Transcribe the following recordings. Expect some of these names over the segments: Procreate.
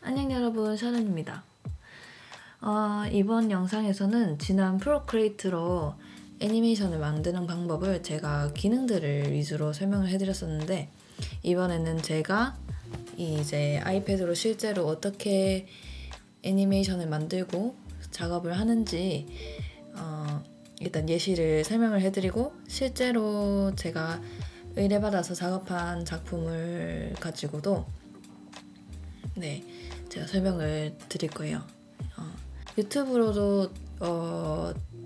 안녕 여러분, 샤론입니다. 이번 영상에서는 지난 프로크리에이트로 애니메이션을 만드는 방법을 제가 기능들을 위주로 설명을 해드렸었는데, 이번에는 제가 이제 아이패드로 실제로 어떻게 애니메이션을 만들고 작업을 하는지 일단 예시를 설명을 해드리고, 실제로 제가 의뢰받아서 작업한 작품을 가지고도 제가 설명을 드릴 거예요. 유튜브로도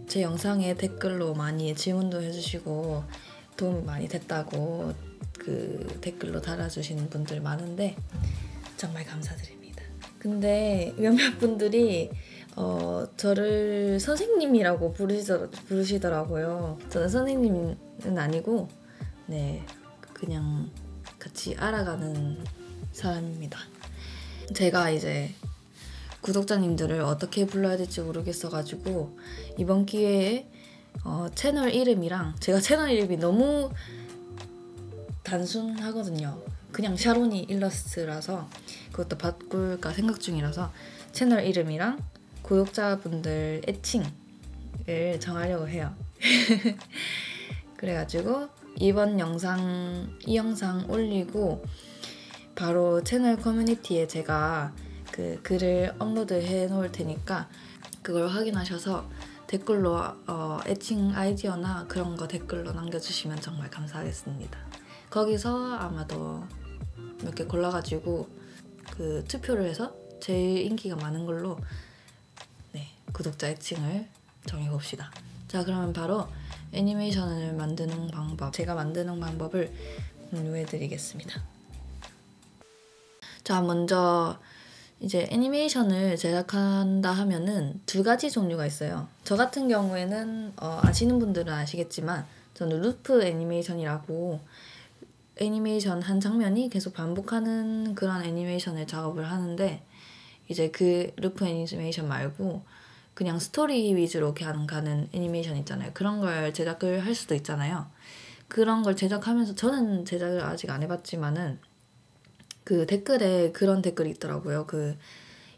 제 영상에 댓글로 많이 질문도 해주시고 도움이 많이 됐다고 그 댓글로 달아주시는 분들 많은데 정말 감사드립니다. 근데 몇몇 분들이 저를 선생님이라고 부르시더라고요. 저는 선생님은 아니고 그냥 같이 알아가는 사람입니다. 제가 이제 구독자님들을 어떻게 불러야 될지 모르겠어가지고 이번 기회에 채널 이름이랑, 제가 채널 이름이 너무 단순하거든요. 그냥 샤론이 일러스트라서 그것도 바꿀까 생각 중이라서 채널 이름이랑 구독자분들 애칭을 정하려고 해요. 그래가지고 이 영상 올리고 바로 채널 커뮤니티에 제가 그 글을 업로드 해 놓을 테니까 그걸 확인하셔서 댓글로 애칭 아이디어나 그런 거 댓글로 남겨주시면 정말 감사하겠습니다. 거기서 아마도 몇 개 골라가지고 그 투표를 해서 제일 인기가 많은 걸로 구독자 애칭을 정해봅시다. 자, 그러면 바로 애니메이션을 만드는 방법, 제가 만드는 방법을 공유해드리겠습니다. 자, 먼저 이제 애니메이션을 제작한다 하면은 두 가지 종류가 있어요. 저 같은 경우에는 아시는 분들은 아시겠지만 저는 루프 애니메이션이라고 애니메이션 한 장면이 계속 반복하는 그런 애니메이션을 작업을 하는데, 이제 그 루프 애니메이션 말고 그냥 스토리 위주로 그냥 가는 애니메이션 있잖아요. 그런 걸 제작을 할 수도 있잖아요. 그런 걸 제작하면서, 저는 제작을 아직 안 해봤지만은 그 댓글에 그런 댓글이 있더라고요. 그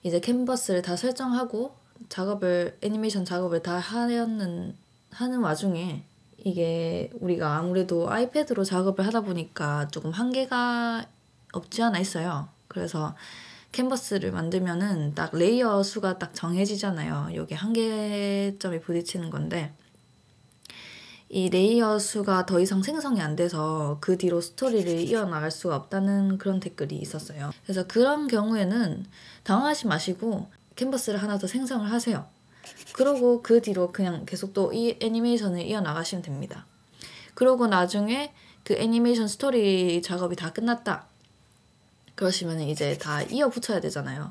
이제 캔버스를 다 설정하고 작업을, 애니메이션 작업을 다 하는 와중에 이게 우리가 아무래도 아이패드로 작업을 하다 보니까 조금 한계가 없지 않아 있어요. 그래서 캔버스를 만들면은 딱 레이어 수가 딱 정해지잖아요. 여기 한계점이 부딪히는 건데, 이 레이어 수가 더 이상 생성이 안 돼서 그 뒤로 스토리를 이어나갈 수가 없다는 그런 댓글이 있었어요. 그래서 그런 경우에는 당황하지 마시고 캔버스를 하나 더 생성을 하세요. 그러고 그 뒤로 그냥 계속 또 이 애니메이션을 이어나가시면 됩니다. 그러고 나중에 그 애니메이션 스토리 작업이 다 끝났다 그러시면 이제 다 이어 붙여야 되잖아요.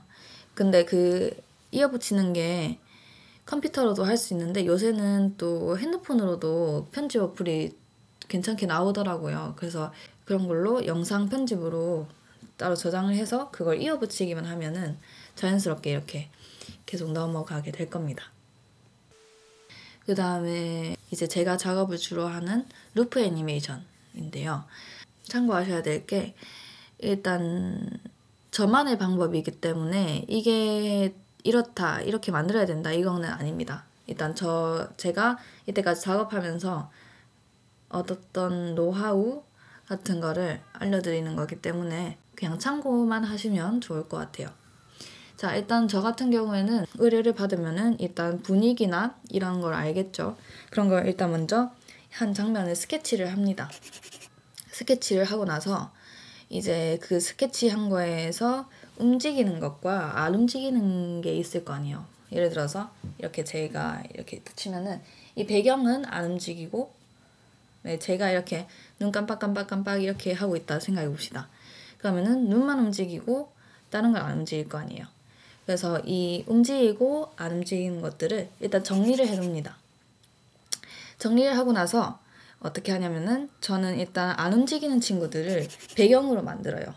근데 그 이어 붙이는 게 컴퓨터로도 할 수 있는데, 요새는 또 핸드폰으로도 편집 어플이 괜찮게 나오더라고요. 그래서 그런 걸로 영상 편집으로 따로 저장을 해서 그걸 이어 붙이기만 하면은 자연스럽게 이렇게 계속 넘어가게 될 겁니다. 그 다음에 이제 제가 작업을 주로 하는 루프 애니메이션인데요. 참고하셔야 될 게, 일단 저만의 방법이기 때문에 이게 이렇다, 이렇게 만들어야 된다, 이거는 아닙니다. 일단 제가 이때까지 작업하면서 얻었던 노하우 같은 거를 알려드리는 거기 때문에 그냥 참고만 하시면 좋을 것 같아요. 자, 일단 저 같은 경우에는 의뢰를 받으면은 일단 분위기나 이런 걸 알겠죠. 그런 걸 일단 먼저 한 장면을 스케치를 합니다. 스케치를 하고 나서 이제 그 스케치한 거에서 움직이는 것과 안 움직이는 게 있을 거 아니에요. 예를 들어서 이렇게 제가 이렇게 치면은 이 배경은 안 움직이고, 제가 이렇게 눈 깜빡깜빡 이렇게 하고 있다 생각해 봅시다. 그러면은 눈만 움직이고 다른 건 안 움직일 거 아니에요. 그래서 이 움직이고 안 움직이는 것들을 일단 정리를 해 둡니다. 정리를 하고 나서 어떻게 하냐면은, 저는 일단 안 움직이는 친구들을 배경으로 만들어요.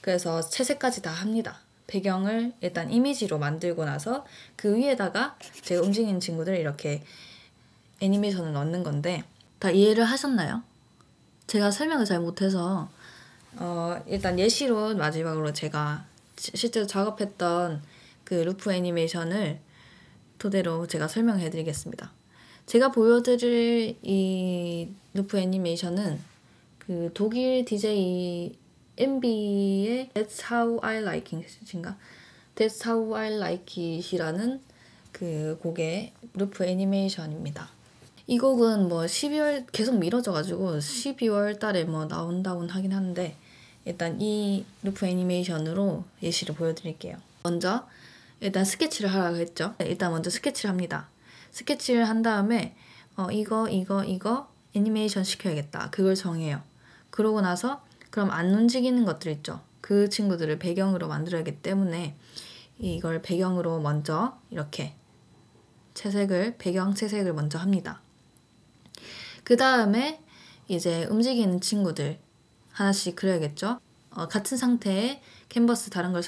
그래서 채색까지 다 합니다. 배경을 일단 이미지로 만들고 나서 그 위에다가 제가 움직이는 친구들을 이렇게 애니메이션을 넣는 건데, 다 이해를 하셨나요? 제가 설명을 잘 못해서 일단 예시로 마지막으로 제가 실제로 작업했던 그 루프 애니메이션을 토대로 제가 설명해 드리겠습니다. 제가 보여드릴 이 루프 애니메이션은 그 독일 DJ MB의 That's How I Like It인가? That's How I Like It이라는 그 곡의 루프 애니메이션입니다. 이 곡은 뭐 12월 계속 미뤄져가지고 12월 달에 뭐 나온다곤 하긴 하는데, 일단 이 루프 애니메이션으로 예시를 보여드릴게요. 먼저 일단 스케치를 하라고 했죠. 일단 먼저 스케치를 합니다. 스케치를 한 다음에 이거 애니메이션 시켜야겠다, 그걸 정해요. 그러고 나서 그럼 안 움직이는 것들 있죠. 그 친구들을 배경으로 만들어야기 때문에 이걸 배경으로 먼저 이렇게 채색을, 배경 채색을 먼저 합니다. 그 다음에 이제 움직이는 친구들 하나씩 그려야겠죠. 같은 상태의 캔버스 다른 걸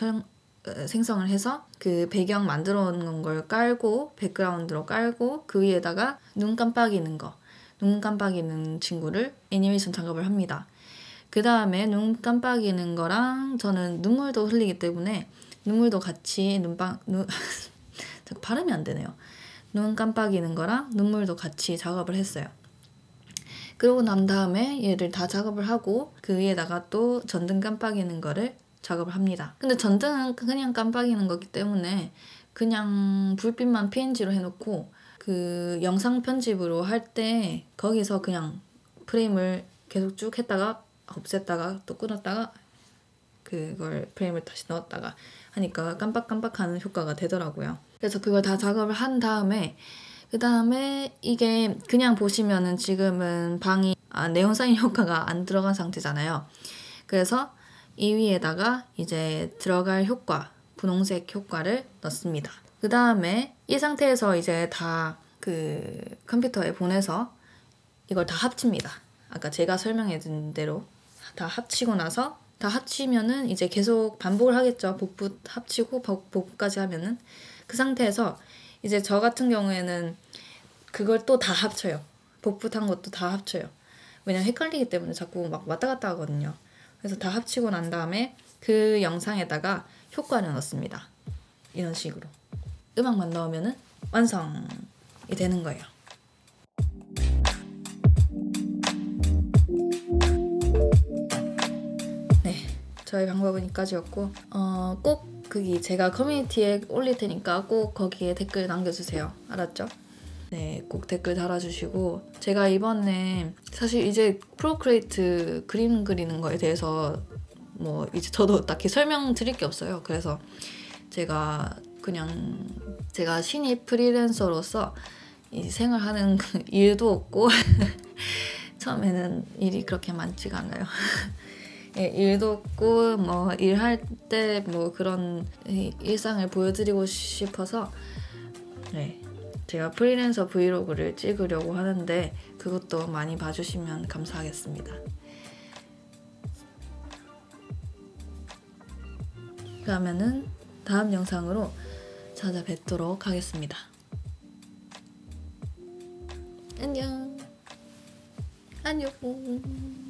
생성을 해서 그 배경 만들어 놓은 걸 깔고, 백그라운드로 깔고, 그 위에다가 눈 깜빡이는 거, 눈 깜빡이는 친구를 애니메이션 작업을 합니다. 그 다음에 눈 깜빡이는 거랑, 저는 눈물도 흘리기 때문에 눈물도 같이 발음이 안 되네요. 눈 깜빡이는 거랑 눈물도 같이 작업을 했어요. 그러고 난 다음에 얘를 다 작업을 하고, 그 위에다가 또 전등 깜빡이는 거를 작업을 합니다. 근데 전등은 그냥 깜빡이는 거기 때문에 그냥 불빛만 PNG로 해놓고, 그 영상 편집으로 할 때 거기서 그냥 프레임을 계속 쭉 했다가 없앴다가 또 끊었다가 그걸 프레임을 다시 넣었다가 하니까 깜빡깜빡하는 효과가 되더라고요. 그래서 그걸 다 작업을 한 다음에, 그 다음에 이게 그냥 보시면은 지금은 방이 네온 사인 효과가 안 들어간 상태잖아요. 그래서 이 위에다가 이제 들어갈 효과, 분홍색 효과를 넣습니다. 그 다음에 이 상태에서 이제 다 그 컴퓨터에 보내서 이걸 다 합칩니다. 아까 제가 설명해준 대로 다 합치고 나서, 다 합치면은 이제 계속 반복을 하겠죠. 복부 합치고 복부까지 하면은. 그 상태에서 이제 저 같은 경우에는 그걸 또 다 합쳐요. 복부 탄 것도 다 합쳐요. 왜냐면 헷갈리기 때문에 자꾸 막 왔다 갔다 하거든요. 그래서 다 합치고 난 다음에 그 영상에다가 효과를 넣습니다. 이런 식으로 음악만 넣으면은 완성이 되는 거예요. 네, 저의 방법은 여기까지였고, 꼭 거기 제가 커뮤니티에 올릴 테니까 꼭 거기에 댓글 남겨주세요. 알았죠? 네, 꼭 댓글 달아주시고, 제가 이번에 사실 이제 프로크리에이트 그림 그리는 거에 대해서 뭐 이제 저도 딱히 설명 드릴 게 없어요. 그래서 제가 신입 프리랜서로서 이 생활하는 일도 없고 처음에는 일이 그렇게 많지가 않아요. 예, 일도 없고 뭐 일할 때 뭐 그런 일상을 보여드리고 싶어서, 네, 제가 프리랜서 브이로그를 찍으려고 하는데 그것도 많이 봐주시면 감사하겠습니다. 그러면은 다음 영상으로 찾아뵙도록 하겠습니다. 안녕. 안녕.